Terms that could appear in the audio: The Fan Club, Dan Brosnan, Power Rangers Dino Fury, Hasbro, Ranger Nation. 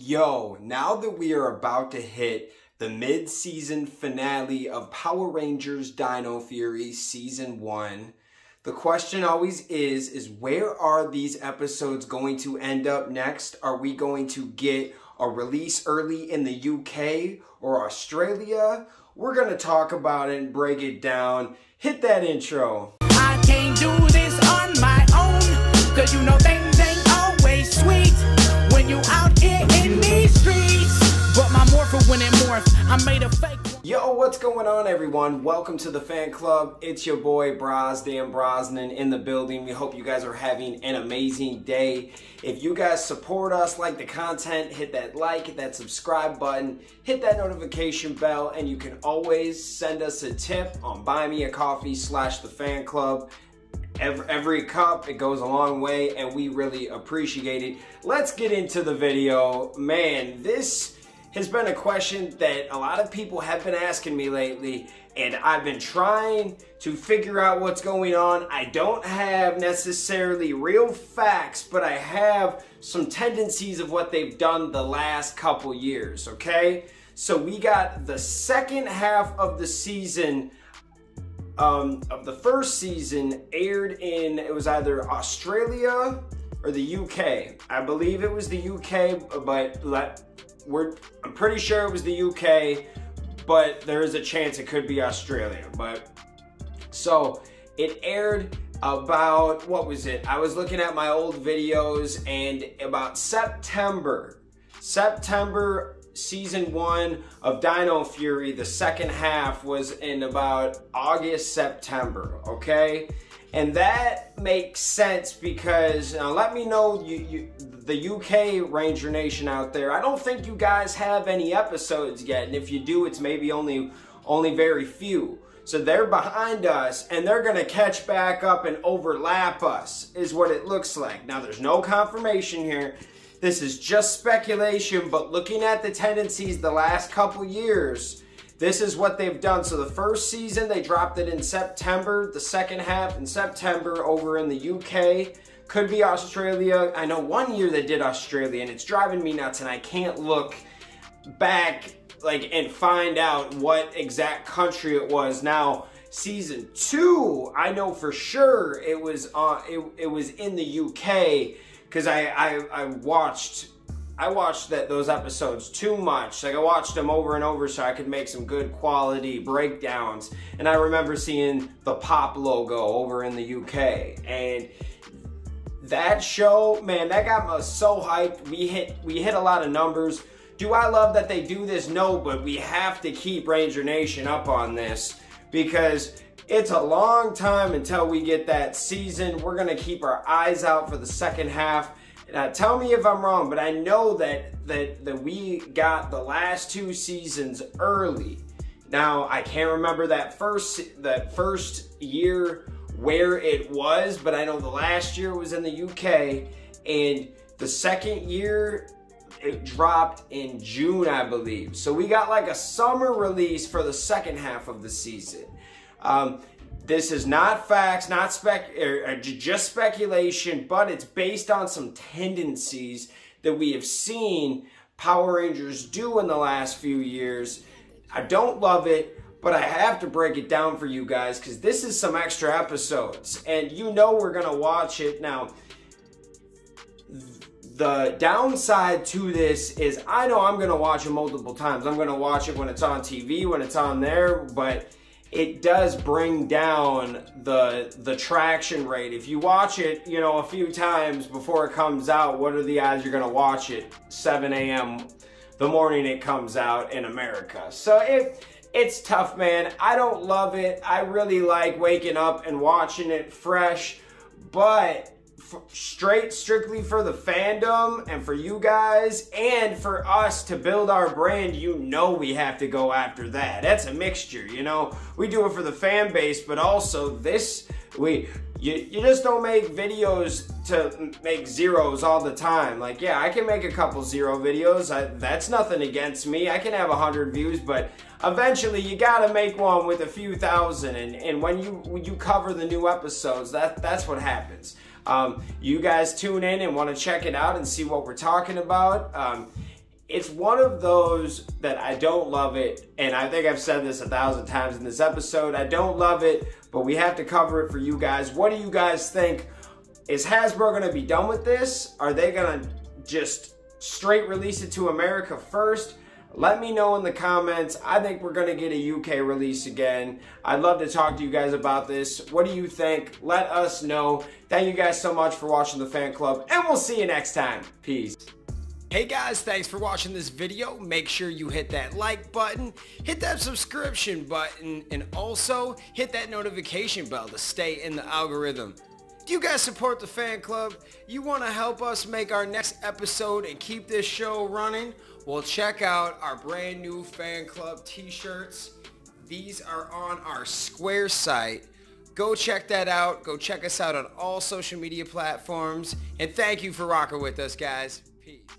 Yo, now that we are about to hit the mid-season finale of Power Rangers Dino Fury Season 1, the question always is where are these episodes going to end up next? Are we going to get a release early in the UK or Australia? We're going to talk about it and break it down. Hit that intro. I can't do this on my own, cause you know things ain't always sweet when you out here in these streets. But my morpher when it morphs, I made a fake. Yo, what's going on, everyone? Welcome to the Fan Club. It's your boy Dan Brosnan in the building. We hope you guys are having an amazing day. If you guys support us, like the content, hit that like, hit that subscribe button, hit that notification bell, and you can always send us a tip on buymeacoffee.com/thefanclub. Every cup, it goes a long way, and we really appreciate it. Let's get into the video. Man, this has been a question that a lot of people have been asking me lately, and I've been trying to figure out what's going on. I don't have necessarily real facts, but I have some tendencies of what they've done the last couple years, okay? So we got the second half of the season, of the first season, aired in, it was either Australia or the UK. I believe it was the UK, but I'm pretty sure it was the UK, but there is a chance it could be Australia. But so it aired about, what was it? I was looking at my old videos, and about September season 1 of Dino Fury, the second half, was in about August, September, okay? And that makes sense because, now let me know, the UK Ranger Nation out there, I don't think you guys have any episodes yet. And if you do, it's maybe only very few. So they're behind us, and they're going to catch back up and overlap us, is what it looks like. Now, there's no confirmation here. This is just speculation, but looking at the tendencies the last couple years, this is what they've done. So the first season, they dropped it in September, the second half in September over in the UK. Could be Australia. I know one year they did Australia, and it's driving me nuts, and I can't look back and find out what exact country it was. Now, season 2, I know for sure it was it was in the UK, because I watched those episodes too much. Like, I watched them over and over so I could make some good quality breakdowns. And I remember seeing the Pop logo over in the UK. And that show, man, that got me so hyped. We hit a lot of numbers. Do I love that they do this? No, but we have to keep Ranger Nation up on this because it's a long time until we get that season. We're gonna keep our eyes out for the second half. Now, tell me if I'm wrong, but I know that we got the last two seasons early. Now, I can't remember that first year where it was, but I know the last year was in the UK, and the second year it dropped in June, I believe. So we got like a summer release for the second half of the season. This is not facts, not just speculation, but it's based on some tendencies that we have seen Power Rangers do in the last few years. I don't love it, but I have to break it down for you guys because this is some extra episodes, and you know we're going to watch it. Now, the downside to this is I know I'm going to watch it multiple times. I'm going to watch it when it's on TV, when it's on there, but it does bring down the traction rate. If you watch it, you know, a few times before it comes out, what are the odds you're gonna watch it 7 a.m. the morning it comes out in America? So it's tough, man. I don't love it. I really like waking up and watching it fresh, but strictly for the fandom and for you guys and for us to build our brand, you know, we have to go after that. That's a mixture, you know. We do it for the fan base, but also this, you just don't make videos to make zeros all the time. Like, yeah, I can make a couple zero videos. That's nothing against me. I can have 100 views, but eventually you gotta make one with a few thousand. And when you cover the new episodes, that's what happens. You guys tune in and want to check it out and see what we're talking about. It's one of those that I don't love it, and I think I've said this 1,000 times in this episode, I don't love it, but we have to cover it for you guys. What do you guys think? Is Hasbro going to be done with this? Are they going to just straight release it to America first? Let me know in the comments. I think we're going to get a UK release again. I'd love to talk to you guys about this. What do you think? Let us know. Thank you guys so much for watching The Fan Club, and we'll see you next time. Peace. Hey guys, thanks for watching this video. Make sure you hit that like button, hit that subscription button, and also hit that notification bell to stay in the algorithm. Do you guys support The Fan Club? You want to help us make our next episode and keep this show running? Well, check out our brand new Fan Club t-shirts. These are on our Square site. Go check that out. Go check us out on all social media platforms. And thank you for rocking with us, guys. Peace.